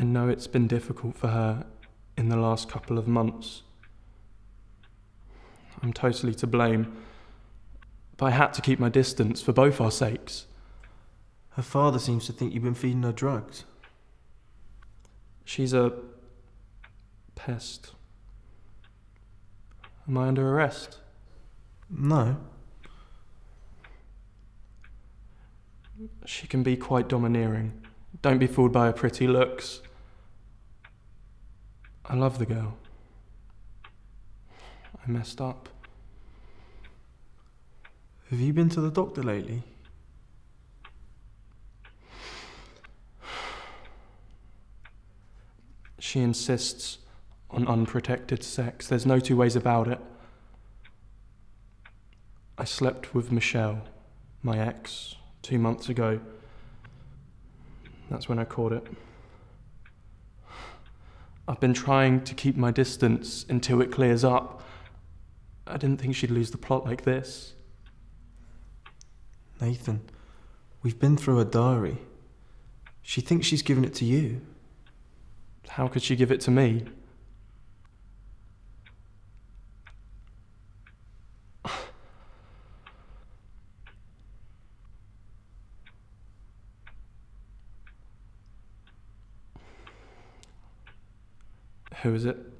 I know it's been difficult for her in the last couple of months. I'm totally to blame, but I had to keep my distance for both our sakes. Her father seems to think you've been feeding her drugs. She's a pest. Am I under arrest? No. She can be quite domineering. Don't be fooled by her pretty looks. I love the girl. I messed up. Have you been to the doctor lately? She insists on unprotected sex. There's no two ways about it. I slept with Michelle, my ex, 2 months ago. That's when I caught it. I've been trying to keep my distance until it clears up. I didn't think she'd lose the plot like this. Nathan, we've been through her diary. She thinks she's given it to you. How could she give it to me? Who is it?